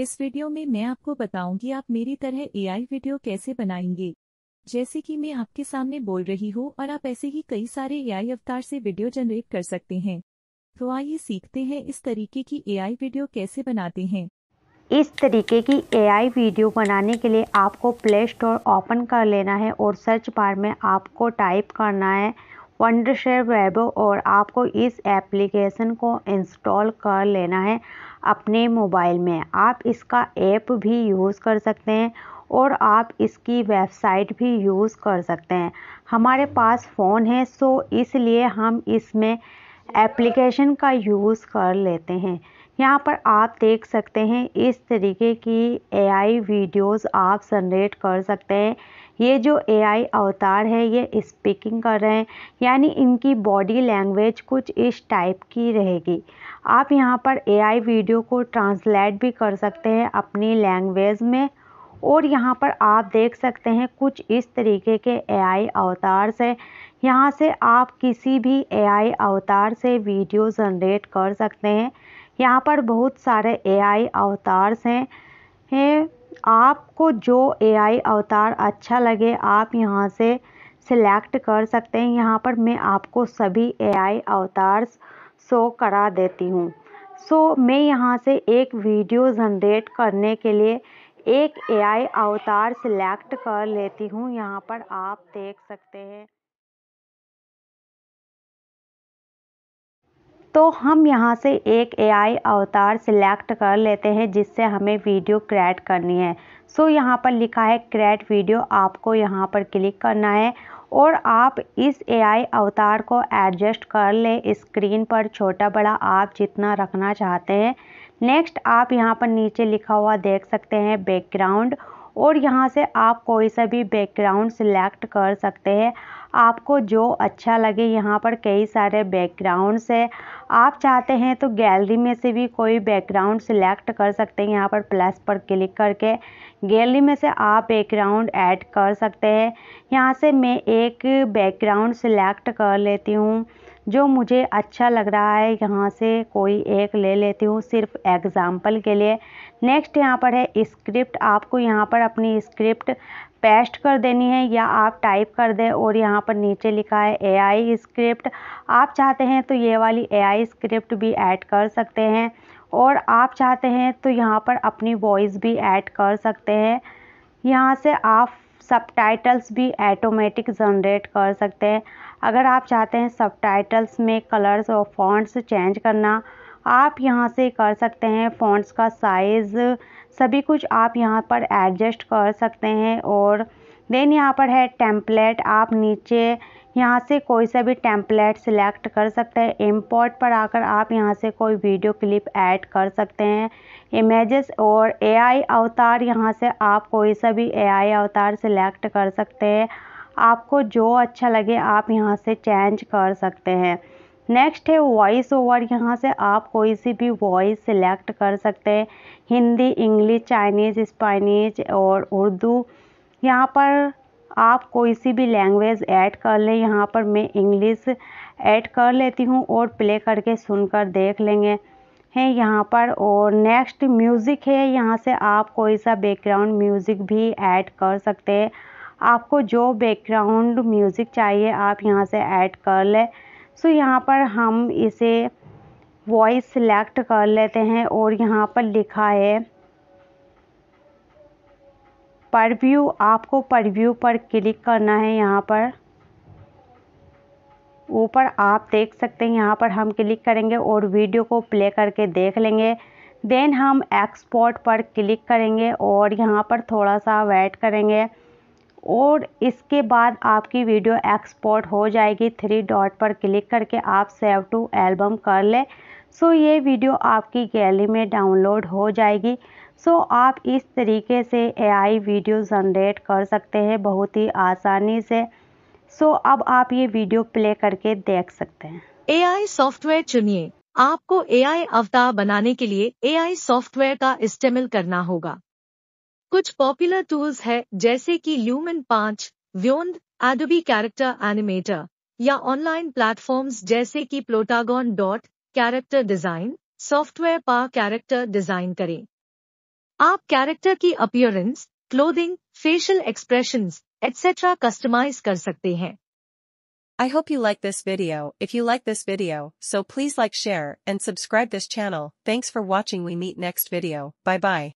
इस वीडियो में मैं आपको बताऊंगी आप मेरी तरह एआई वीडियो कैसे बनाएंगे। जैसे कि मैं आपके सामने बोल रही हूँ और आप ऐसे ही कई सारे एआई अवतार से वीडियो जनरेट कर सकते हैं। तो आइए सीखते हैं इस तरीके की एआई वीडियो कैसे बनाते हैं। इस तरीके की एआई वीडियो बनाने के लिए आपको प्ले स्टोर ओपन कर लेना है और सर्च बार में आपको टाइप करना है वंडरशेयर वेब और आपको इस एप्लीकेशन को इंस्टॉल कर लेना है अपने मोबाइल में। आप इसका ऐप भी यूज़ कर सकते हैं और आप इसकी वेबसाइट भी यूज़ कर सकते हैं। हमारे पास फ़ोन है सो इसलिए हम इसमें एप्लीकेशन का यूज़ कर लेते हैं। यहाँ पर आप देख सकते हैं इस तरीके की एआई वीडियोस आप जनरेट कर सकते हैं। ये जो एआई अवतार है ये स्पीकिंग कर रहे हैं यानी इनकी बॉडी लैंग्वेज कुछ इस टाइप की रहेगी। आप यहाँ पर एआई वीडियो को ट्रांसलेट भी कर सकते हैं अपनी लैंग्वेज में और यहाँ पर आप देख सकते हैं कुछ इस तरीके के एआई अवतार से। यहाँ से आप किसी भी एआई अवतार से वीडियो जनरेट कर सकते हैं। यहाँ पर बहुत सारे एआई अवतार्स हैं। आपको जो एआई अवतार अच्छा लगे आप यहाँ से सिलेक्ट कर सकते हैं। यहाँ पर मैं आपको सभी एआई अवतार्स शो करा देती हूँ। सो मैं यहाँ से एक वीडियो जनरेट करने के लिए एक एआई अवतार सिलेक्ट कर लेती हूँ। यहाँ पर आप देख सकते हैं। तो हम यहाँ से एक एआई अवतार सिलेक्ट कर लेते हैं जिससे हमें वीडियो क्रिएट करनी है। सो यहाँ पर लिखा है क्रिएट वीडियो, आपको यहाँ पर क्लिक करना है और आप इस एआई अवतार को एडजस्ट कर लें स्क्रीन पर, छोटा बड़ा आप जितना रखना चाहते हैं। नेक्स्ट आप यहाँ पर नीचे लिखा हुआ देख सकते हैं बैकग्राउंड और यहाँ से आप कोई सा भी बैकग्राउंड सिलेक्ट कर सकते हैं आपको जो अच्छा लगे। यहाँ पर कई सारे बैकग्राउंड्स हैं। आप चाहते हैं तो गैलरी में से भी कोई बैकग्राउंड सिलेक्ट कर सकते हैं। यहाँ पर प्लस पर क्लिक करके गैलरी में से आप बैकग्राउंड ऐड कर सकते हैं। यहाँ से मैं एक बैकग्राउंड सिलेक्ट कर लेती हूँ जो मुझे अच्छा लग रहा है। यहाँ से कोई एक ले लेती हूँ सिर्फ एग्जाम्पल के लिए। नेक्स्ट यहाँ पर है स्क्रिप्ट, आपको यहाँ पर अपनी स्क्रिप्ट पेस्ट कर देनी है या आप टाइप कर दें और यहाँ पर नीचे लिखा है एआई स्क्रिप्ट। आप चाहते हैं तो ये वाली एआई स्क्रिप्ट भी ऐड कर सकते हैं और आप चाहते हैं तो यहाँ पर अपनी वॉइस भी ऐड कर सकते हैं। यहाँ से आप सबटाइटल्स भी ऑटोमेटिक जनरेट कर सकते हैं। अगर आप चाहते हैं सबटाइटल्स में कलर्स और फॉन्ट्स चेंज करना आप यहाँ से कर सकते हैं। फॉन्ट्स का साइज़ सभी कुछ आप यहाँ पर एडजस्ट कर सकते हैं। और देन यहाँ पर है टेम्पलेट, आप नीचे यहाँ से कोई सा भी टेम्पलेट सिलेक्ट कर सकते हैं। इंपोर्ट पर आकर आप यहाँ से कोई वीडियो क्लिप ऐड कर सकते हैं, इमेजेस और एआई अवतार। यहाँ से आप कोई सा भी एआई अवतार सिलेक्ट कर सकते हैं, आपको जो अच्छा लगे आप यहाँ से चेंज कर सकते हैं। नेक्स्ट है वॉइस ओवर, यहाँ से आप कोई सी भी वॉइस सिलेक्ट कर सकते हैं, हिंदी, इंग्लिश, चाइनीज़, स्पेनिश और उर्दू। यहाँ पर आप कोई सी भी लैंग्वेज ऐड कर लें। यहाँ पर मैं इंग्लिश ऐड कर लेती हूँ और प्ले करके सुनकर देख लेंगे हैं यहाँ पर। और नेक्स्ट म्यूज़िक है, यहाँ से आप कोई सा बैकग्राउंड म्यूज़िक भी ऐड कर सकते हैं, आपको जो बैकग्राउंड म्यूज़िक चाहिए आप यहाँ से ऐड कर लें। सो यहाँ पर हम इसे वॉइस सिलेक्ट कर लेते हैं और यहाँ पर लिखा है प्रीव्यू, आपको प्रीव्यू पर क्लिक करना है। यहाँ पर ऊपर आप देख सकते हैं, यहाँ पर हम क्लिक करेंगे और वीडियो को प्ले करके देख लेंगे। देन हम एक्सपोर्ट पर क्लिक करेंगे और यहाँ पर थोड़ा सा वेट करेंगे और इसके बाद आपकी वीडियो एक्सपोर्ट हो जाएगी। 3 डॉट पर क्लिक करके आप सेव टू एल्बम कर लें। सो ये वीडियो आपकी गैलरी में डाउनलोड हो जाएगी। सो आप इस तरीके से एआई वीडियो जनरेट कर सकते हैं बहुत ही आसानी से। सो अब आप ये वीडियो प्ले करके देख सकते हैं। एआई सॉफ्टवेयर चुनिए, आपको एआई अवतार बनाने के लिए एआई सॉफ्टवेयर का इस्तेमाल करना होगा। कुछ पॉपुलर टूल्स है जैसे कि Lumen 5, beyond, Adobe character animator या ऑनलाइन प्लेटफॉर्म्स जैसे कि प्लोटागॉन. कैरेक्टर डिज़ाइन सॉफ्टवेयर पर कैरेक्टर डिज़ाइन करें। आप कैरेक्टर की appearance, clothing, facial expressions, etc. Customise कर सकते हैं। I hope you like this video. If you like this video, so please like, share, and subscribe this channel. Thanks for watching. We meet next video. Bye bye.